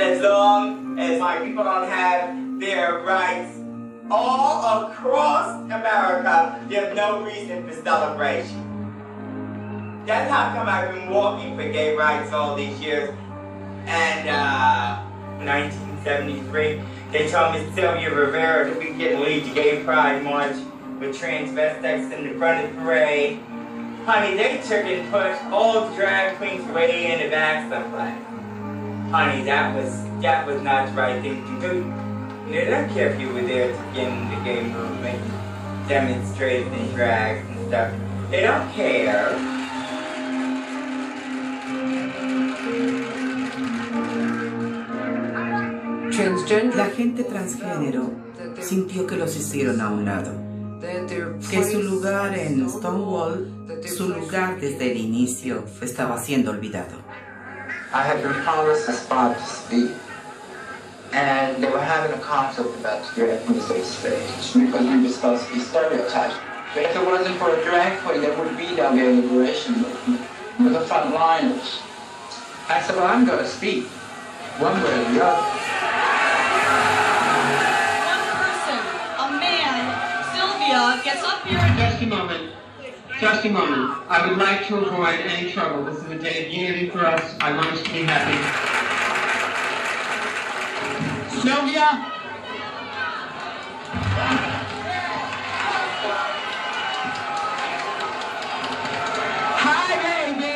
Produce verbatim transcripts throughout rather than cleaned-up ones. as long as my people don't have their rights. All across America, there's no reason for celebration. That's how come I've been walking for gay rights all these years. And uh, nineteen seventy-three, they told Miss Sylvia Rivera that we can lead the Gay Pride March with transvestites in the front of the parade. Honey, they took and pushed all the drag queens way in the back someplace. Honey, that was that was not the right thing to do. They don't care if you were there to begin the gay movement, demonstrating and drags and stuff. They don't care. La gente transgénero sintió que los hicieron a un lado, que su lugar en Stonewall, su lugar desde el inicio, estaba siendo olvidado. I had been promised a spot to speak. And they were having a conflict about drag queens on stage because we were supposed to be stereotyped. But if it wasn't for a drag queen, there would be no gay liberation movement. We're the front liners. I said, well, I'm going to speak one way or the other. One person, a man, Sylvia, gets up here and... Just a moment. Just a moment. I would like to avoid any trouble. This is a day of unity for us. I want us to be happy. Sylvia! Hi, baby!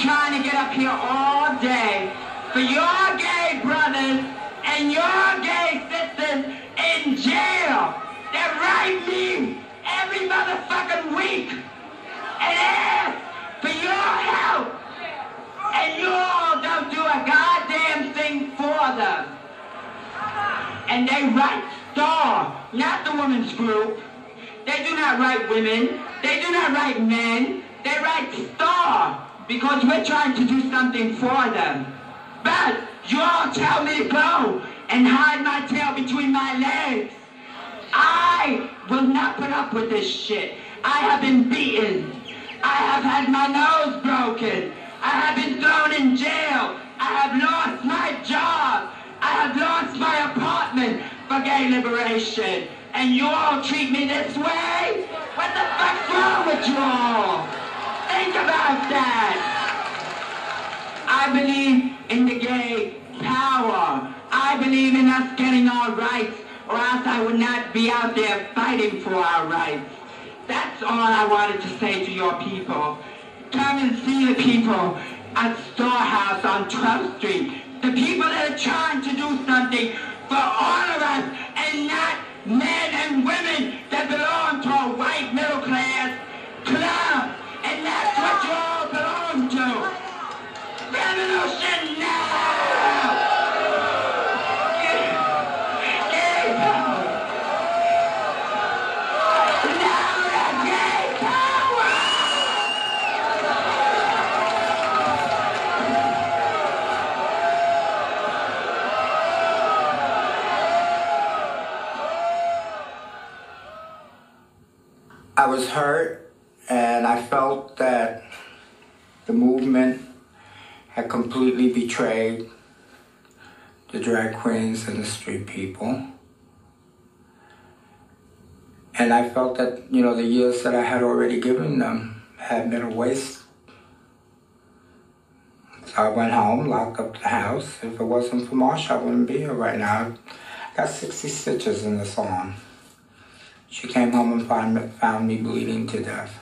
Trying to get up here all day for your gay brothers and your gay sisters in jail that write me every motherfucking week and ask for your help, and you all don't do a goddamn thing for them. And they write STAR, not the women's group. They do not write women, they do not write men, they write STAR. Because we're trying to do something for them. But you all tell me to go and hide my tail between my legs. I will not put up with this shit. I have been beaten. I have had my nose broken. I have been thrown in jail. I have lost my job. I have lost my apartment for gay liberation. And you all treat me this way? What the fuck's wrong with you all? Think about that. I believe in the gay power. I believe in us getting our rights, or else I would not be out there fighting for our rights. That's all I wanted to say to your people. Come and see the people at Storehouse on twelfth street. The people that are trying to do something for all of us, and not men and women that belong to a white middle class club. And that's what you all belong to. Revolution now! Gay power! Now the gay power! I was hurt. And I felt that the movement had completely betrayed the drag queens and the street people. And I felt that, you know, the years that I had already given them had been a waste. So I went home, locked up the house. If it wasn't for Marsha, I wouldn't be here right now. I got sixty stitches in this arm. She came home and found, found me bleeding to death.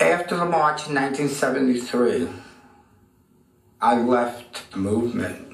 After the march in nineteen seventy-three, I left the movement.